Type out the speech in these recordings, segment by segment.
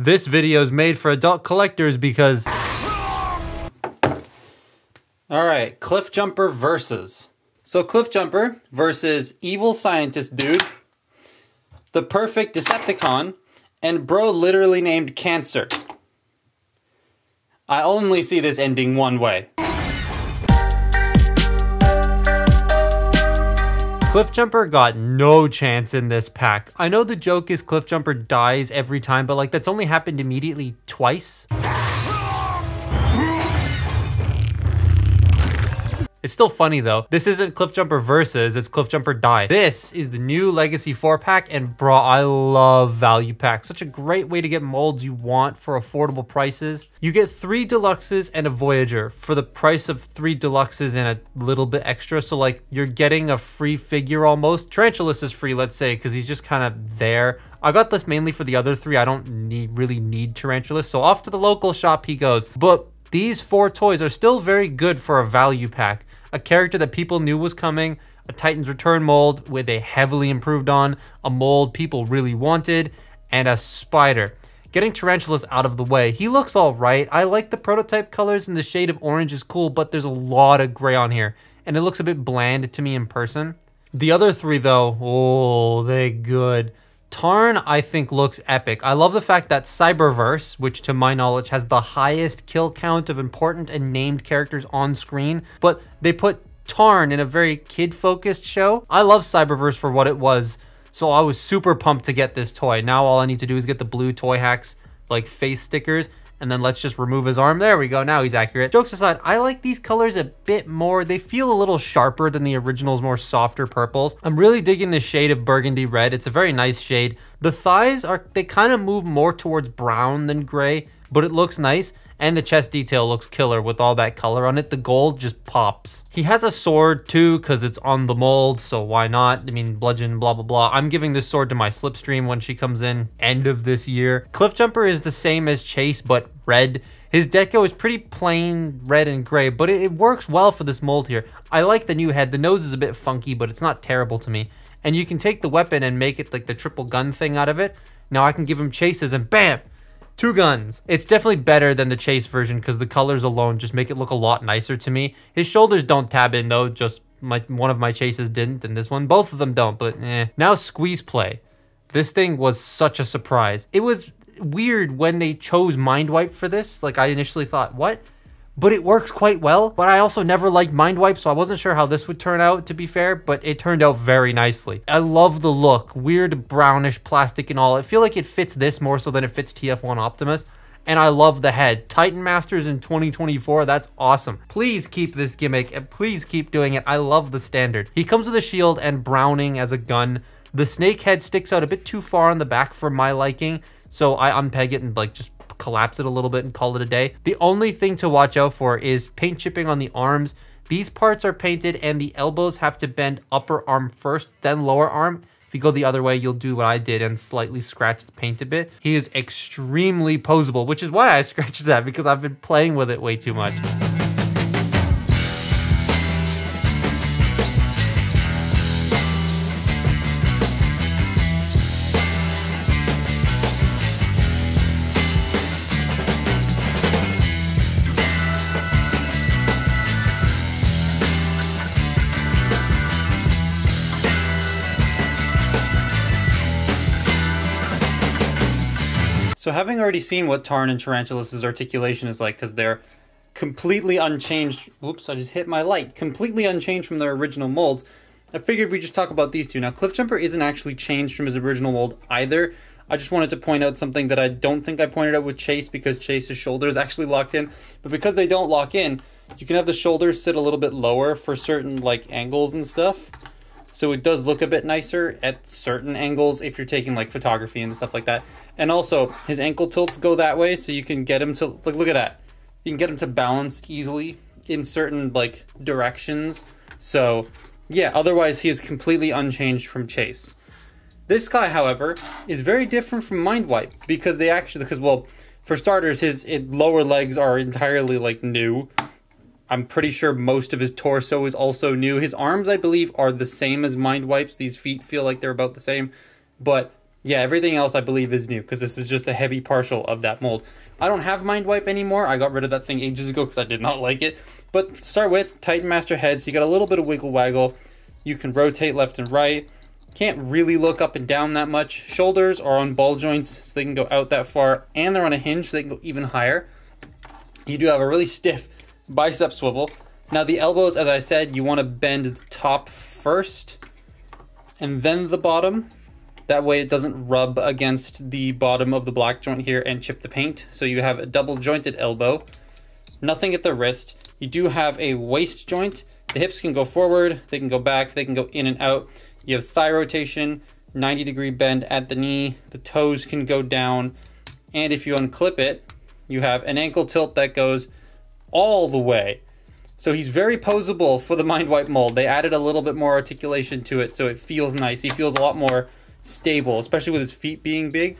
This video is made for adult collectors because... Alright, Cliffjumper versus. So Cliffjumper versus Evil Scientist Dude, The Perfect Decepticon, and Bro Literally Named Cancer. I only see this ending one way. Cliffjumper got no chance in this pack. I know the joke is Cliffjumper dies every time, but like that's only happened immediately twice. It's still funny though. This isn't Cliffjumper versus, it's Cliffjumper die. This is the new Legacy 4-pack, and bro, I love value packs. Such a great way to get molds you want for affordable prices. You get 3 deluxes and a Voyager for the price of 3 deluxes and a little bit extra. So like you're getting a free figure almost. Tarantulas is free, let's say, because he's just kind of there. I got this mainly for the other 3. I don't really need Tarantulas. So off to the local shop he goes. But these 4 toys are still very good for a value pack. A character that people knew was coming, a Titans Return mold where they heavily improved on, a mold people really wanted, and a spider. Getting Tarantulas out of the way. He looks alright. I like the prototype colors and the shade of orange is cool, but there's a lot of gray on here, and it looks a bit bland to me in person. The other 3 though, oh, they good. Tarn, I think, looks epic. I love the fact that Cyberverse, which to my knowledge has the highest kill count of important and named characters on screen, but they put Tarn in a very kid-focused show. I love Cyberverse for what it was, so I was super pumped to get this toy. Now all I need to do is get the blue toy hacks, like face stickers, and then let's just remove his arm. There we go, now he's accurate. Jokes aside, I like these colors a bit more. They feel a little sharper than the original's more softer purples. I'm really digging the shade of burgundy red. It's a very nice shade. The thighs are, they kind of move more towards brown than gray, but it looks nice. And the chest detail looks killer with all that color on it. The gold just pops. He has a sword too, cause it's on the mold, so why not? I mean, Bludgeon, blah, blah, blah. I'm giving this sword to my Slipstream when she comes in end of this year. Cliffjumper is the same as Chase, but red. His deco is pretty plain red and gray, but it works well for this mold here. I like the new head. The nose is a bit funky, but it's not terrible to me. And you can take the weapon and make it like the triple gun thing out of it. Now I can give him chases and bam! 2 guns. It's definitely better than the Chase version because the colors alone just make it look a lot nicer to me. His shoulders don't tab in though, just one of my Chases didn't and this one, both of them don't, but eh. Now Squeezeplay. This thing was such a surprise. It was weird when they chose Mindwipe for this, like I initially thought, what? But it works quite well, but I also never liked Mindwipe, so I wasn't sure how this would turn out, to be fair, but it turned out very nicely. I love the look, weird brownish plastic and all. I feel like it fits this more so than it fits TF1 Optimus, and I love the head. Titan Masters in 2024, that's awesome. Please keep this gimmick, and please keep doing it. I love the standard. He comes with a shield and Browning as a gun. The snake head sticks out a bit too far on the back for my liking, so I unpeg it and like just collapse it a little bit and call it a day. The only thing to watch out for is paint chipping on the arms. These parts are painted and the elbows have to bend upper arm first, then lower arm. If you go the other way, you'll do what I did and slightly scratch the paint a bit. He is extremely poseable, which is why I scratched that, because I've been playing with it way too much. So having already seen what Tarn and Tarantulas' articulation is like, because they're completely unchanged, whoops, I just hit my light, completely unchanged from their original molds, I figured we'd just talk about these 2. Now, Cliffjumper isn't actually changed from his original mold either. I just wanted to point out something that I don't think I pointed out with Chase, because Chase's shoulder is actually locked in, but because they don't lock in, you can have the shoulders sit a little bit lower for certain, like, angles and stuff. So it does look a bit nicer at certain angles if you're taking like photography and stuff like that. And also his ankle tilts go that way, so you can get him to like, look at that. You can get him to balance easily in certain like directions. So yeah, otherwise he is completely unchanged from Chase. This guy, however, is very different from Mindwipe because they actually, well, for starters, his lower legs are entirely like new. I'm pretty sure most of his torso is also new. His arms, I believe, are the same as Mindwipe's. These feet feel like they're about the same. But Yeah, everything else I believe is new, because this is just a heavy partial of that mold. I don't have Mindwipe anymore. I got rid of that thing ages ago because I did not like it. But to start with, Titan Master Head, so you got a little bit of wiggle waggle. You can rotate left and right. Can't really look up and down that much. Shoulders are on ball joints, so they can go out that far, and they're on a hinge, so they can go even higher. You do have a really stiff bicep swivel. Now the elbows, as I said, you want to bend the top first and then the bottom. That way it doesn't rub against the bottom of the black joint here and chip the paint. So you have a double jointed elbow. Nothing at the wrist. You do have a waist joint. The hips can go forward, they can go back, they can go in and out. You have thigh rotation, 90 degree bend at the knee. The toes can go down. And if you unclip it, you have an ankle tilt that goes all the way. So he's very poseable for the Mindwipe mold. They added a little bit more articulation to it, so it feels nice. He feels a lot more stable, especially with his feet being big.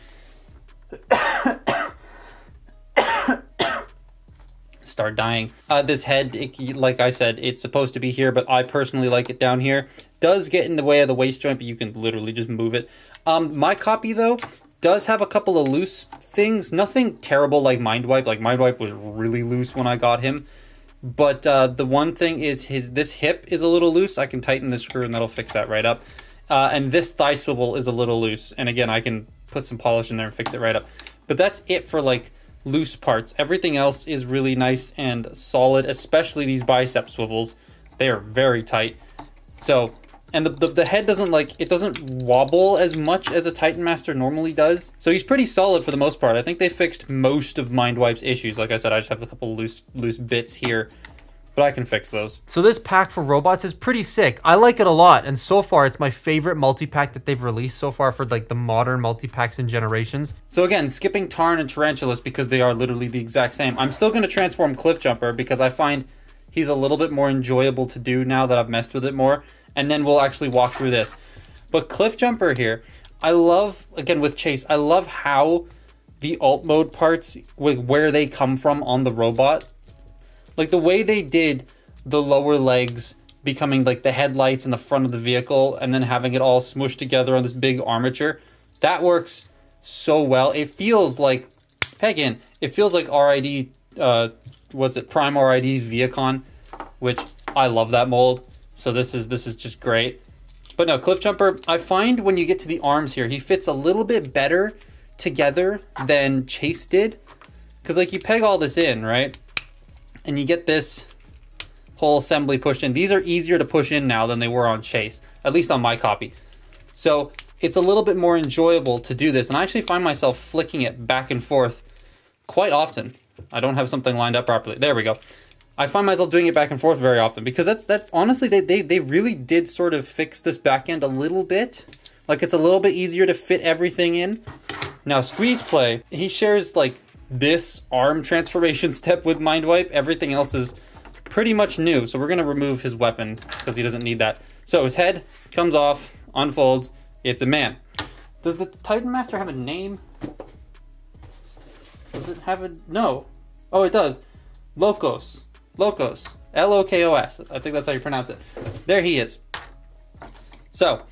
Start dying. This head, like I said, it's supposed to be here, but I personally like it down here. Does get in the way of the waist joint, but you can literally just move it. My copy, though, does have a couple of loose things. Nothing terrible like Mindwipe. Like, Mindwipe was really loose when I got him. But the one thing is this hip is a little loose. I can tighten this screw and that'll fix that right up. And this thigh swivel is a little loose. And again, I can put some polish in there and fix it right up. But that's it for like loose parts. Everything else is really nice and solid, especially these bicep swivels. They are very tight. So, and the head doesn't it doesn't wobble as much as a Titan Master normally does. So he's pretty solid for the most part. I think they fixed most of Mindwipe's issues. Like I said, I just have a couple loose bits here, but I can fix those. So this pack for robots is pretty sick. I like it a lot, and so far it's my favorite multi-pack that they've released so far for like the modern multi-packs and generations. So again, skipping Tarn and Tarantulas because they are literally the exact same. I'm still gonna transform Cliffjumper because I find he's a little bit more enjoyable to do now that I've messed with it more. And then we'll actually walk through this. But Cliffjumper here, I love, again with Chase, I love how the alt mode parts, with where they come from on the robot. Like the way they did the lower legs becoming like the headlights in the front of the vehicle and then having it all smooshed together on this big armature, that works so well. It feels like, again, it feels like R.I.D., Prime R.I.D. Viacon, which I love that mold. So this is just great. But no, Cliffjumper, I find when you get to the arms here, he fits a little bit better together than Chase did. Cause like you peg all this in, right? And you get this whole assembly pushed in. These are easier to push in now than they were on Chase, at least on my copy. So it's a little bit more enjoyable to do this. And I actually find myself flicking it back and forth quite often. I don't have something lined up properly. There we go. I find myself doing it back and forth very often because that's honestly, they really did sort of fix this back end a little bit. Like it's a little bit easier to fit everything in. Now Squeezeplay, he shares like this arm transformation step with Mindwipe. Everything else is pretty much new. So we're gonna remove his weapon because he doesn't need that. So his head comes off, unfolds, it's a man. Does the Titan Master have a name? Does it have a, no. Oh, it does. Lokos. Lokos, L-O-K-O-S, I think that's how you pronounce it. There he is. So,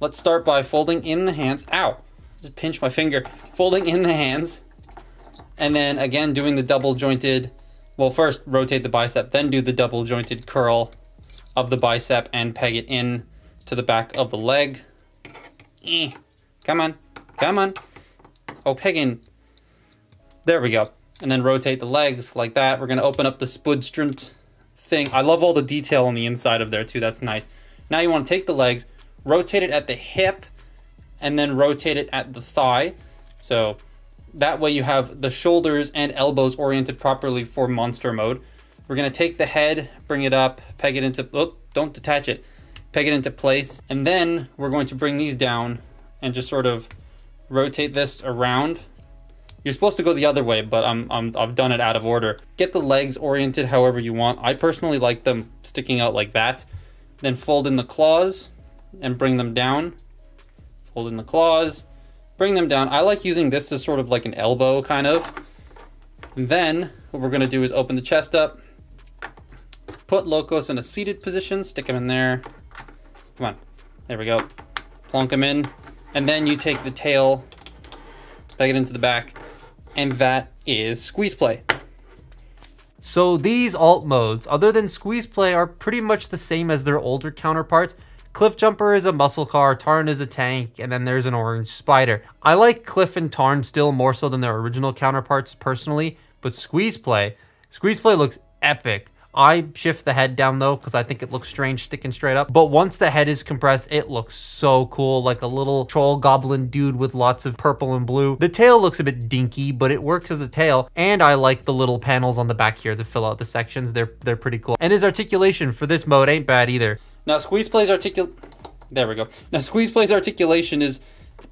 let's start by folding in the hands. Ow, just pinch my finger. Folding in the hands, and then again doing the double jointed, well first rotate the bicep, then do the double jointed curl of the bicep and peg it in to the back of the leg. Come on, come on. Oh, peg in. There we go. And then rotate the legs like that. We're gonna open up the Spudstrint thing. I love all the detail on the inside of there too, that's nice. Now you wanna take the legs, rotate it at the hip, and then rotate it at the thigh. So that way you have the shoulders and elbows oriented properly for monster mode. We're gonna take the head, bring it up, peg it into, oh, don't detach it, peg it into place. And then we're going to bring these down and just sort of rotate this around. You're supposed to go the other way, but I've done it out of order. Get the legs oriented however you want. I personally like them sticking out like that. Then fold in the claws and bring them down. Fold in the claws, bring them down. I like using this as sort of like an elbow kind of. And then what we're gonna do is open the chest up, put Lokos in a seated position, stick him in there. Come on, there we go. Plonk him in, and then you take the tail, peg it into the back, and that is Squeezeplay. So these alt modes, other than Squeezeplay, are pretty much the same as their older counterparts. Cliffjumper is a muscle car, Tarn is a tank, and then there's an orange spider. I like Cliff and Tarn still more so than their original counterparts personally, but Squeezeplay looks epic. I shift the head down though because I think it looks strange sticking straight up, but once the head is compressed, it looks so cool, like a little troll goblin dude with lots of purple and blue. The tail looks a bit dinky, but it works as a tail, and I like the little panels on the back here that fill out the sections. They're pretty cool, and his articulation for this mode ain't bad either. Now Squeezeplay's articulation is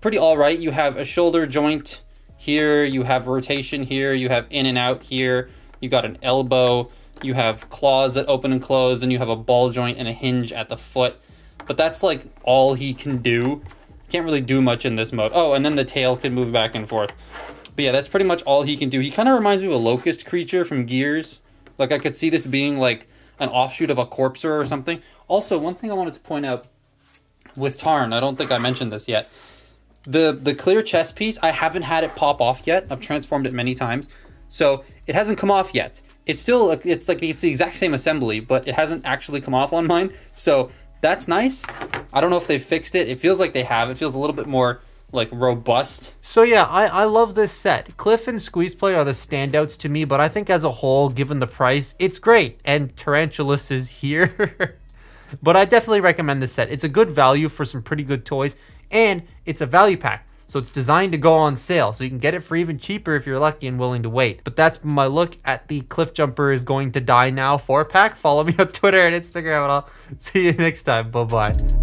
pretty all right. You have a shoulder joint here, you have rotation here, you have in and out here, you got an elbow, you have claws that open and close, and you have a ball joint and a hinge at the foot. But that's like all he can do. Can't really do much in this mode. Oh, and then the tail can move back and forth. But yeah, that's pretty much all he can do. He kind of reminds me of a locust creature from Gears. Like I could see this being like an offshoot of a corpser or something. Also, one thing I wanted to point out with Tarn, I don't think I mentioned this yet. The clear chest piece, I haven't had it pop off yet. I've transformed it many times, so it hasn't come off yet. It's still, it's the exact same assembly, but it hasn't actually come off on mine. So that's nice. I don't know if they fixed it. It feels like they have. It feels a little bit more like robust. So yeah, I love this set. Cliff and Squeezeplay are the standouts to me, but I think as a whole, given the price, it's great. And Tarantulas is here. But I definitely recommend this set. It's a good value for some pretty good toys, and it's a value pack. So it's designed to go on sale, so you can get it for even cheaper if you're lucky and willing to wait. But that's my look at the Cliffjumper is going to die now 4-pack. Follow me on Twitter and Instagram, and I'll see you next time. Bye-bye.